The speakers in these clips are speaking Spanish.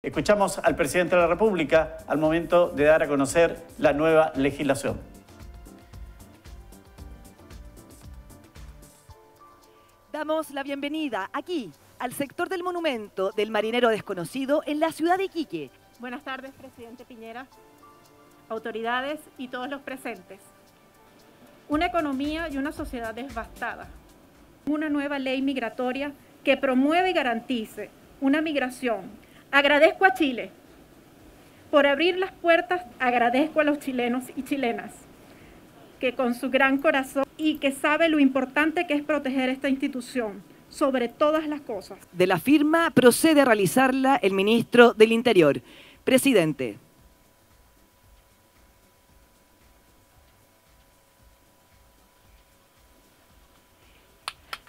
Escuchamos al presidente de la República al momento de dar a conocer la nueva legislación. Damos la bienvenida aquí al sector del Monumento del Marinero Desconocido en la ciudad de Iquique. Buenas tardes, presidente Piñera, autoridades y todos los presentes. Una economía y una sociedad devastada. Una nueva ley migratoria que promueve y garantice una migración. Agradezco a Chile por abrir las puertas, agradezco a los chilenos y chilenas que con su gran corazón y que sabe lo importante que es proteger esta institución sobre todas las cosas. De la firma procede a realizarla el ministro del Interior. Presidente.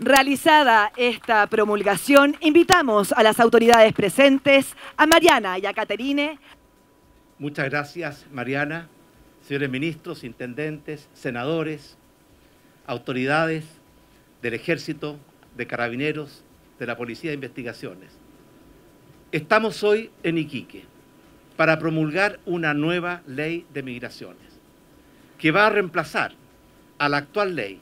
Realizada esta promulgación, invitamos a las autoridades presentes, a Mariana y a Caterine. Muchas gracias, Mariana, señores ministros, intendentes, senadores, autoridades del Ejército, de Carabineros, de la Policía de Investigaciones. Estamos hoy en Iquique para promulgar una nueva ley de migraciones que va a reemplazar a la actual ley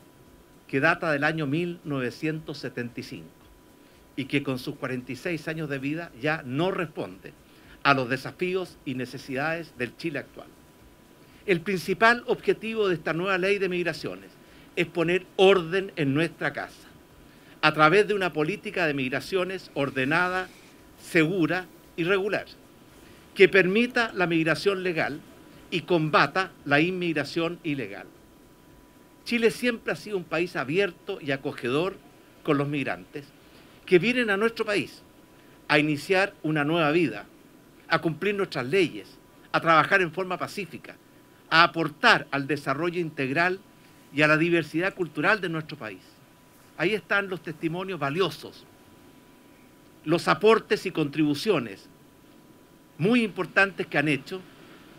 que data del año 1975 y que con sus 46 años de vida ya no responde a los desafíos y necesidades del Chile actual. El principal objetivo de esta nueva ley de migraciones es poner orden en nuestra casa a través de una política de migraciones ordenada, segura y regular, que permita la migración legal y combata la inmigración ilegal. Chile siempre ha sido un país abierto y acogedor con los migrantes que vienen a nuestro país a iniciar una nueva vida, a cumplir nuestras leyes, a trabajar en forma pacífica, a aportar al desarrollo integral y a la diversidad cultural de nuestro país. Ahí están los testimonios valiosos, los aportes y contribuciones muy importantes que han hecho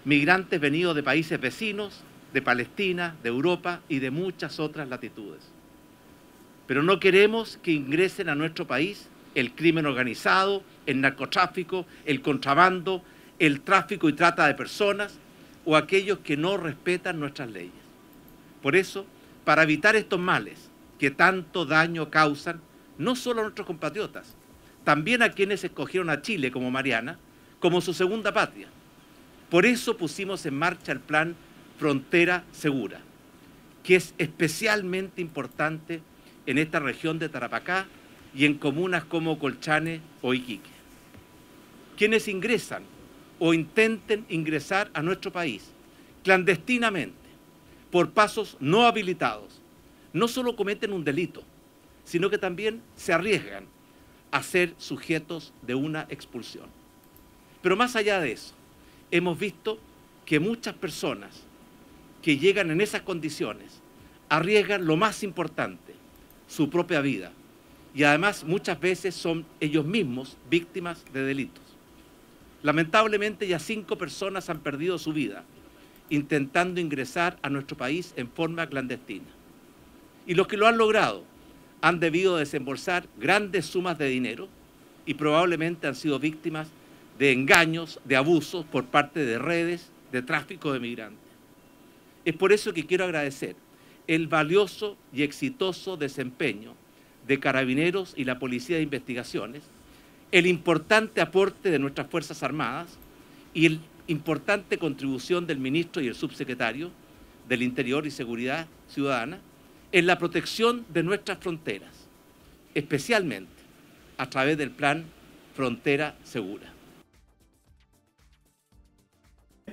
migrantes venidos de países vecinos, de Palestina, de Europa y de muchas otras latitudes. Pero no queremos que ingresen a nuestro país el crimen organizado, el narcotráfico, el contrabando, el tráfico y trata de personas o aquellos que no respetan nuestras leyes. Por eso, para evitar estos males que tanto daño causan, no solo a nuestros compatriotas, también a quienes escogieron a Chile como Mariana, como su segunda patria. Por eso pusimos en marcha el plan Frontera Segura, que es especialmente importante en esta región de Tarapacá y en comunas como Colchane o Iquique. Quienes ingresan o intenten ingresar a nuestro país clandestinamente por pasos no habilitados, no solo cometen un delito, sino que también se arriesgan a ser sujetos de una expulsión. Pero más allá de eso, hemos visto que muchas personas que llegan en esas condiciones arriesgan lo más importante, su propia vida, y además muchas veces son ellos mismos víctimas de delitos. Lamentablemente ya 5 personas han perdido su vida intentando ingresar a nuestro país en forma clandestina. Y los que lo han logrado han debido desembolsar grandes sumas de dinero y probablemente han sido víctimas de engaños, de abusos por parte de redes de tráfico de migrantes. Es por eso que quiero agradecer el valioso y exitoso desempeño de Carabineros y la Policía de Investigaciones, el importante aporte de nuestras Fuerzas Armadas y la importante contribución del ministro y el subsecretario del Interior y Seguridad Ciudadana en la protección de nuestras fronteras, especialmente a través del plan Frontera Segura.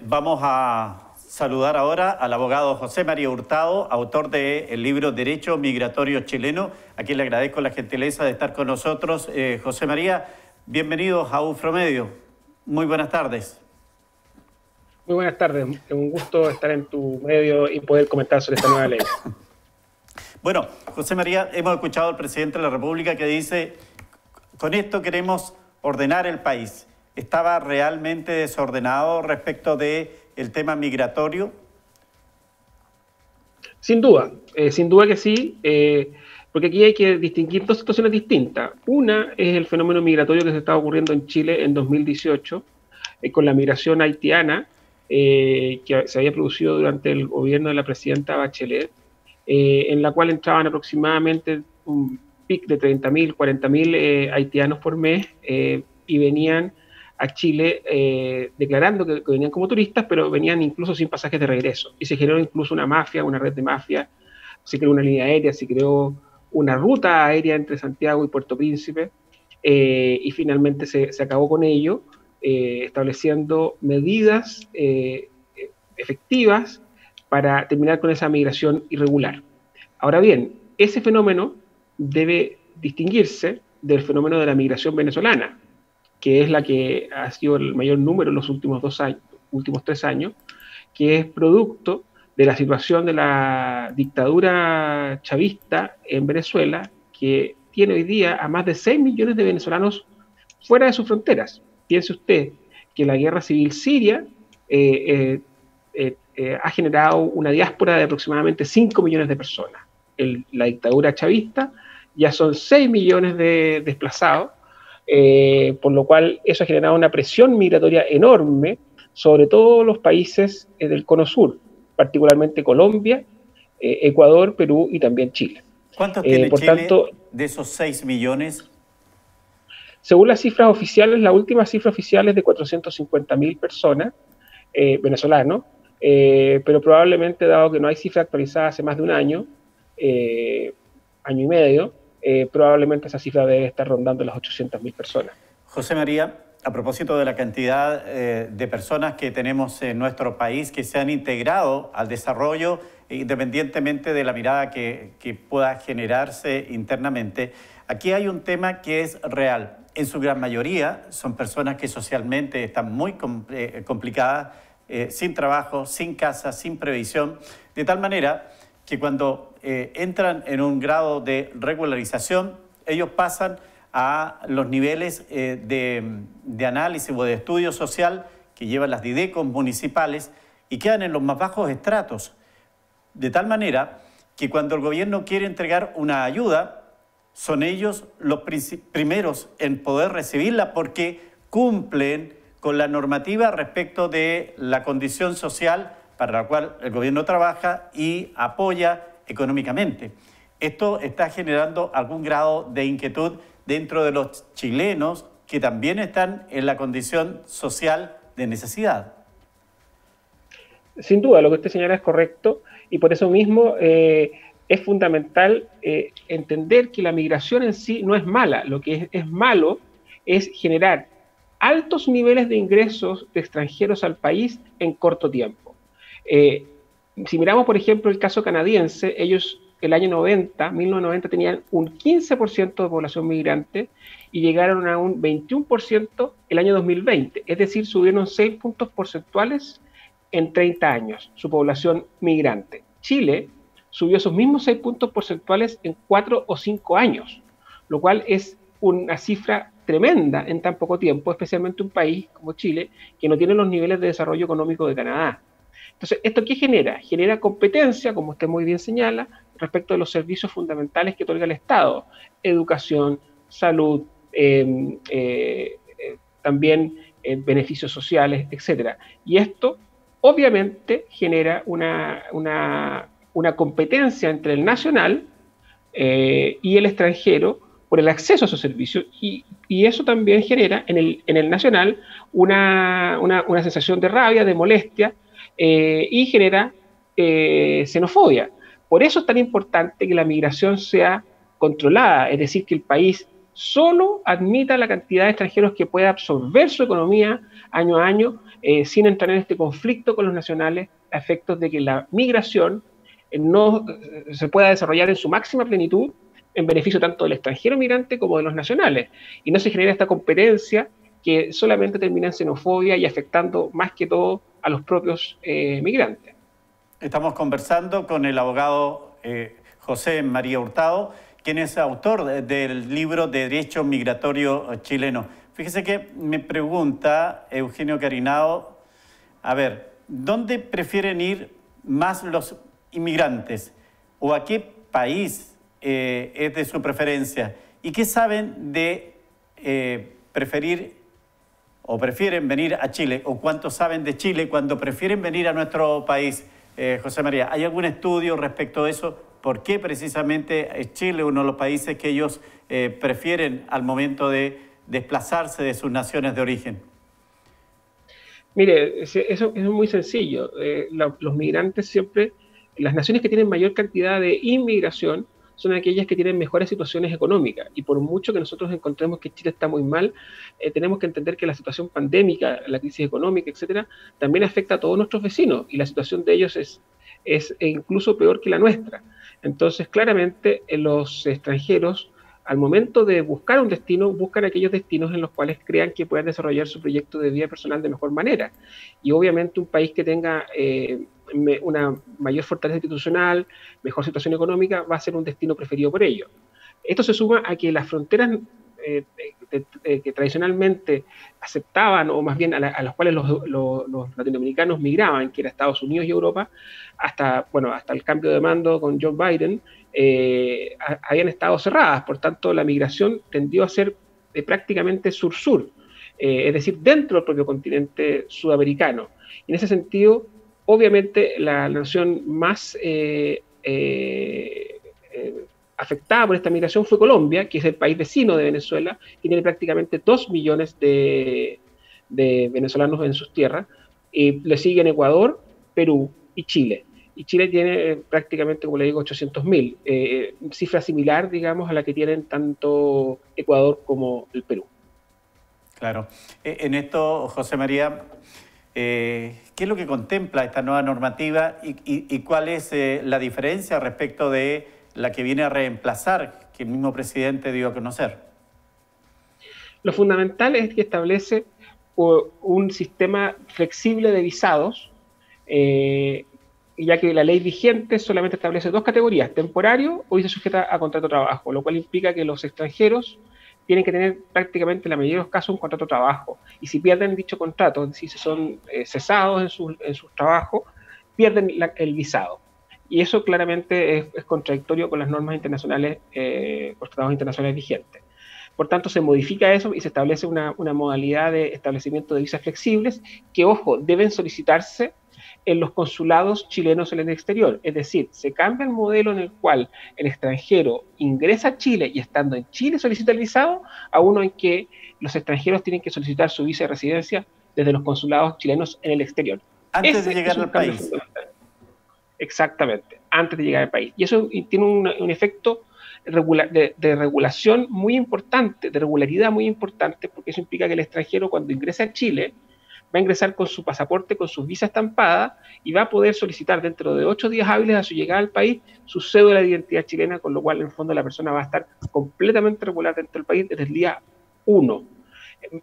Vamos a saludar ahora al abogado José María Hurtado, autor del libro Derecho Migratorio Chileno, a quien le agradezco la gentileza de estar con nosotros. José María, bienvenidos a UFRO Medio. Muy buenas tardes. Muy buenas tardes. Un gusto estar en tu medio y poder comentar sobre esta nueva ley. Bueno, José María, hemos escuchado al presidente de la República que dice, con esto queremos ordenar el país. ¿Estaba realmente desordenado respecto de el tema migratorio? Sin duda que sí. Porque aquí hay que distinguir dos situaciones distintas. Una es el fenómeno migratorio que se estaba ocurriendo en Chile en 2018, con la migración haitiana, que se había producido durante el gobierno de la presidenta Bachelet, en la cual entraban aproximadamente un pic de 30.000, 40.000 haitianos por mes, y venían a Chile declarando que venían como turistas, pero venían incluso sin pasajes de regreso. Y se generó incluso una mafia, una red de mafia, se creó una línea aérea, se creó una ruta aérea entre Santiago y Puerto Príncipe, y finalmente se acabó con ello, estableciendo medidas efectivas para terminar con esa migración irregular. Ahora bien, ese fenómeno debe distinguirse del fenómeno de la migración venezolana, que es la que ha sido el mayor número en los últimos 3 años, que es producto de la situación de la dictadura chavista en Venezuela, que tiene hoy día a más de 6 millones de venezolanos fuera de sus fronteras. Piense usted que la guerra civil siria ha generado una diáspora de aproximadamente 5 millones de personas. La dictadura chavista ya son 6 millones de desplazados, por lo cual eso ha generado una presión migratoria enorme sobre todo los países del cono sur, particularmente Colombia, Ecuador, Perú y también Chile. ¿Cuántos tiene por Chile tanto, de esos 6 millones? Según las cifras oficiales, la última cifra oficial es de 450.000 personas venezolanos, pero probablemente, dado que no hay cifra actualizada hace más de un año, año y medio, probablemente esa cifra debe estar rondando las 800.000 personas. José María, a propósito de la cantidad de personas que tenemos en nuestro país que se han integrado al desarrollo, independientemente de la mirada que pueda generarse internamente, aquí hay un tema que es real. En su gran mayoría son personas que socialmente están muy complicadas, sin trabajo, sin casa, sin previsión, de tal manera que cuando entran en un grado de regularización, ellos pasan a los niveles de análisis o de estudio social que llevan las DIDECOM municipales y quedan en los más bajos estratos. De tal manera que cuando el gobierno quiere entregar una ayuda, son ellos los primeros en poder recibirla porque cumplen con la normativa respecto de la condición social para la cual el gobierno trabaja y apoya económicamente. Esto está generando algún grado de inquietud dentro de los chilenos que también están en la condición social de necesidad. Sin duda, lo que usted señala es correcto y por eso mismo es fundamental entender que la migración en sí no es mala. Lo que es malo es generar altos niveles de ingresos de extranjeros al país en corto tiempo. Si miramos, por ejemplo, el caso canadiense, ellos el año 1990 tenían un 15% de población migrante y llegaron a un 21% el año 2020, es decir, subieron 6 puntos porcentuales en 30 años, su población migrante. Chile subió esos mismos 6 puntos porcentuales en 4 o 5 años, lo cual es una cifra tremenda en tan poco tiempo, especialmente un país como Chile, que no tiene los niveles de desarrollo económico de Canadá. Entonces, ¿esto qué genera? Genera competencia, como usted muy bien señala, respecto de los servicios fundamentales que otorga el Estado: educación, salud, también beneficios sociales, etc. Y esto, obviamente, genera una competencia entre el nacional y el extranjero por el acceso a esos servicios, y eso también genera en el nacional una sensación de rabia, de molestia, y genera xenofobia. Por eso es tan importante que la migración sea controlada, es decir, que el país solo admita la cantidad de extranjeros que pueda absorber su economía año a año, sin entrar en este conflicto con los nacionales a efectos de que la migración no se pueda desarrollar en su máxima plenitud en beneficio tanto del extranjero migrante como de los nacionales, y no se genera esta competencia que solamente termina en xenofobia y afectando más que todo a los propios migrantes. Estamos conversando con el abogado José María Hurtado, quien es autor del libro Derecho Migratorio Chileno. Fíjese que me pregunta Eugenio Carinao, a ver, ¿dónde prefieren ir más los inmigrantes? ¿O a qué país es de su preferencia. ¿Y qué saben de preferir o prefieren venir a Chile? ¿O cuánto saben de Chile cuando prefieren venir a nuestro país? José María, ¿hay algún estudio respecto a eso? ¿Por qué precisamente es Chile uno de los países que ellos prefieren al momento de desplazarse de sus naciones de origen? Mire, eso es muy sencillo. Los migrantes siempre, las naciones que tienen mayor cantidad de inmigración son aquellas que tienen mejores situaciones económicas, y por mucho que nosotros encontremos que Chile está muy mal, tenemos que entender que la situación pandémica, la crisis económica, etcétera, también afecta a todos nuestros vecinos, y la situación de ellos es incluso peor que la nuestra. Entonces, claramente, los extranjeros, al momento de buscar un destino, buscan aquellos destinos en los cuales crean que puedan desarrollar su proyecto de vida personal de mejor manera. Y obviamente un país que tenga una mayor fortaleza institucional, mejor situación económica, va a ser un destino preferido por ellos. Esto se suma a que las fronteras que tradicionalmente aceptaban, o más bien a las cuales los latinoamericanos migraban, que era Estados Unidos y Europa, hasta el cambio de mando con Joe Biden, habían estado cerradas. Por tanto, la migración tendió a ser prácticamente sur-sur, es decir, dentro del propio continente sudamericano. Y en ese sentido, obviamente, la nación más afectada por esta migración fue Colombia, que es el país vecino de Venezuela, y tiene prácticamente 2 millones de venezolanos en sus tierras. Le siguen Ecuador, Perú y Chile. Y Chile tiene prácticamente, como le digo, 800.000, cifra similar, digamos, a la que tienen tanto Ecuador como el Perú. Claro. En esto, José María, ¿qué es lo que contempla esta nueva normativa y cuál es la diferencia respecto de la que viene a reemplazar, que el mismo presidente dio a conocer? Lo fundamental es que establece un sistema flexible de visados, ya que la ley vigente solamente establece 2 categorías: temporario o se sujeta a contrato de trabajo, lo cual implica que los extranjeros tienen que tener prácticamente en la mayoría de los casos un contrato de trabajo, y si pierden dicho contrato, si son cesados en sus trabajos, pierden el visado. Y eso claramente es contradictorio con las normas internacionales, los tratados internacionales vigentes. Por tanto, se modifica eso y se establece una modalidad de establecimiento de visas flexibles que, ojo, deben solicitarse en los consulados chilenos en el exterior. Es decir, se cambia el modelo en el cual el extranjero ingresa a Chile y estando en Chile solicita el visado, a uno en que los extranjeros tienen que solicitar su visa de residencia desde los consulados chilenos en el exterior. Antes de llegar al país. Exactamente, antes de llegar al país. Y eso tiene un efecto de regulación muy importante, de regularidad muy importante, porque eso implica que el extranjero, cuando ingresa a Chile, va a ingresar con su pasaporte, con su visa estampada, y va a poder solicitar dentro de 8 días hábiles a su llegada al país su cédula de identidad chilena, con lo cual en el fondo la persona va a estar completamente regular dentro del país desde el día 1.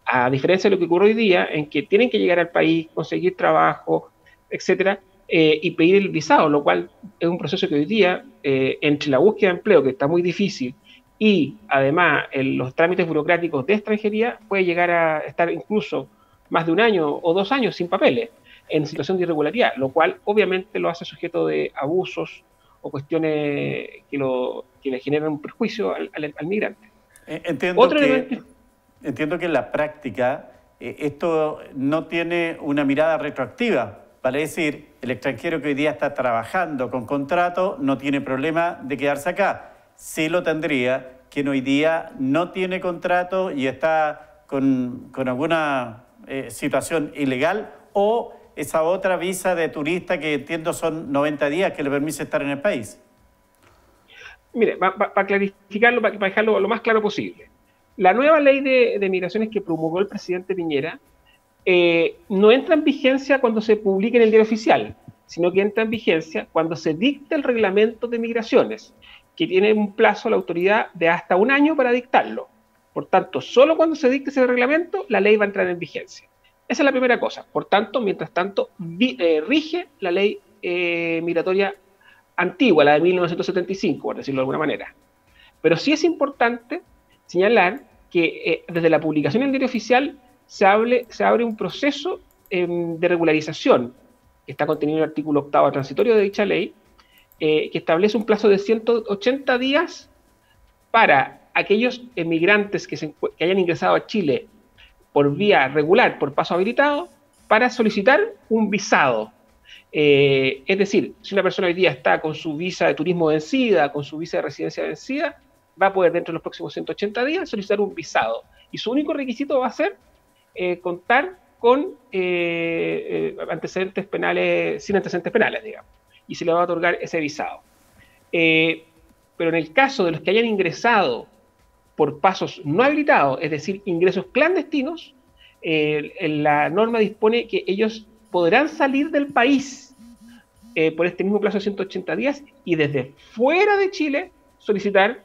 A diferencia de lo que ocurre hoy día, en que tienen que llegar al país, conseguir trabajo, etcétera, y pedir el visado, lo cual es un proceso que hoy día, entre la búsqueda de empleo, que está muy difícil, y además los trámites burocráticos de extranjería, puede llegar a estar incluso más de un año o 2 años sin papeles, en situación de irregularidad, lo cual obviamente lo hace sujeto de abusos o cuestiones que le generan un perjuicio al migrante. Entiendo que en la práctica esto no tiene una mirada retroactiva. Vale decir, el extranjero que hoy día está trabajando con contrato no tiene problema de quedarse acá. Sí lo tendría quien hoy día no tiene contrato y está con alguna situación ilegal, o esa otra visa de turista que entiendo son 90 días que le permite estar en el país. Mire, para clarificarlo, para dejarlo lo más claro posible. La nueva ley de migraciones que promulgó el presidente Piñera no entra en vigencia cuando se publique en el diario oficial, sino que entra en vigencia cuando se dicte el reglamento de migraciones, que tiene un plazo la autoridad de hasta un año para dictarlo. Por tanto, solo cuando se dicte ese reglamento, la ley va a entrar en vigencia. Esa es la primera cosa. Por tanto, mientras tanto, rige la ley migratoria antigua, la de 1975, por decirlo de alguna manera. Pero sí es importante señalar que desde la publicación en el diario oficial se abre un proceso de regularización, que está contenido en el artículo 8º transitorio de dicha ley, que establece un plazo de 180 días para aquellos emigrantes que hayan ingresado a Chile por vía regular, por paso habilitado, para solicitar un visado. Es decir, si una persona hoy día está con su visa de turismo vencida, con su visa de residencia vencida, va a poder dentro de los próximos 180 días solicitar un visado. Y su único requisito va a ser contar con antecedentes penales, sin antecedentes penales, digamos. Y se le va a otorgar ese visado. Pero en el caso de los que hayan ingresado por pasos no habilitados, es decir, ingresos clandestinos, la norma dispone que ellos podrán salir del país por este mismo plazo de 180 días y desde fuera de Chile solicitar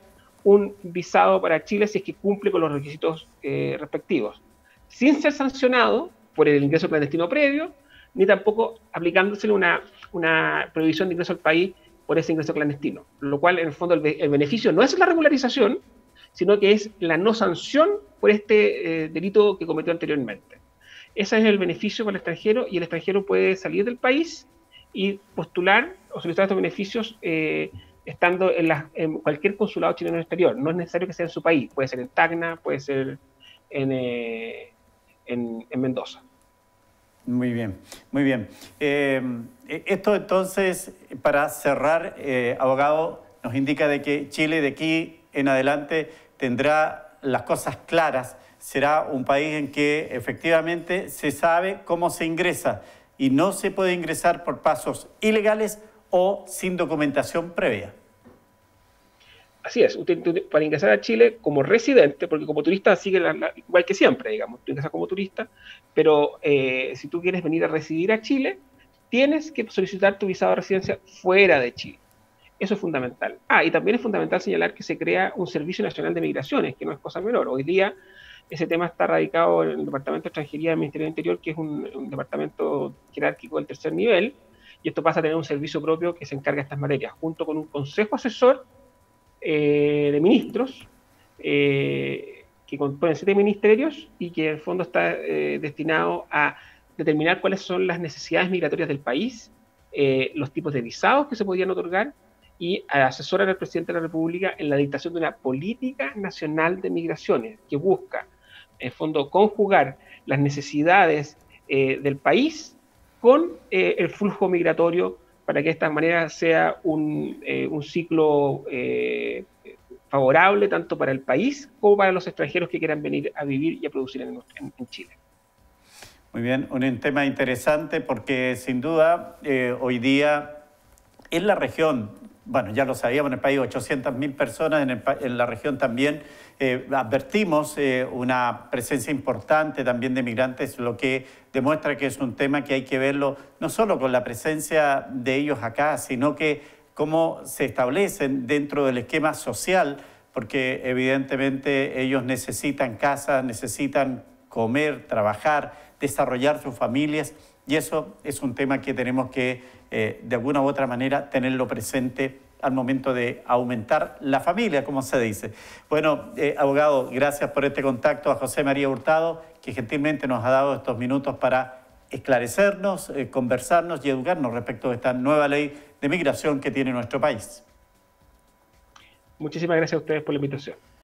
un visado para Chile si es que cumple con los requisitos respectivos, sin ser sancionado por el ingreso clandestino previo, ni tampoco aplicándosele una prohibición de ingreso al país por ese ingreso clandestino, lo cual en el fondo el beneficio no es la regularización, sino que es la no sanción por este delito que cometió anteriormente. Ese es el beneficio para el extranjero, y el extranjero puede salir del país y postular o solicitar estos beneficios estando en cualquier consulado chileno en el exterior. No es necesario que sea en su país, puede ser en Tacna, puede ser en Mendoza. Muy bien, muy bien. Esto entonces, para cerrar, abogado, nos indica de que Chile de aquí en adelante tendrá las cosas claras, será un país en que efectivamente se sabe cómo se ingresa y no se puede ingresar por pasos ilegales o sin documentación previa. Así es, usted, para ingresar a Chile como residente, porque como turista sigue igual que siempre, digamos, tú ingresas como turista, pero si tú quieres venir a residir a Chile, tienes que solicitar tu visado de residencia fuera de Chile. Eso es fundamental. Y también es fundamental señalar que se crea un Servicio Nacional de Migraciones, que no es cosa menor. Hoy día ese tema está radicado en el Departamento de Extranjería del Ministerio del Interior, que es un departamento jerárquico del tercer nivel, y esto pasa a tener un servicio propio que se encarga de estas materias, junto con un consejo asesor de ministros, que componen 7 ministerios, y que en el fondo está destinado a determinar cuáles son las necesidades migratorias del país, los tipos de visados que se podían otorgar, y asesorar al presidente de la República en la dictación de una política nacional de migraciones que busca, en fondo, conjugar las necesidades del país con el flujo migratorio para que de esta manera sea un ciclo favorable tanto para el país como para los extranjeros que quieran venir a vivir y a producir en Chile. Muy bien, un tema interesante porque sin duda hoy día en la región, bueno, ya lo sabíamos en el país, 800.000 personas, en la región también advertimos una presencia importante también de migrantes, lo que demuestra que es un tema que hay que verlo no solo con la presencia de ellos acá, sino que cómo se establecen dentro del esquema social, porque evidentemente ellos necesitan casa, necesitan comer, trabajar, desarrollar sus familias, y eso es un tema que tenemos que de alguna u otra manera tenerlo presente al momento de aumentar la familia, como se dice. Bueno, abogado, gracias por este contacto a José María Hurtado, que gentilmente nos ha dado estos minutos para esclarecernos, conversarnos y educarnos respecto de esta nueva ley de migración que tiene nuestro país. Muchísimas gracias a ustedes por la invitación.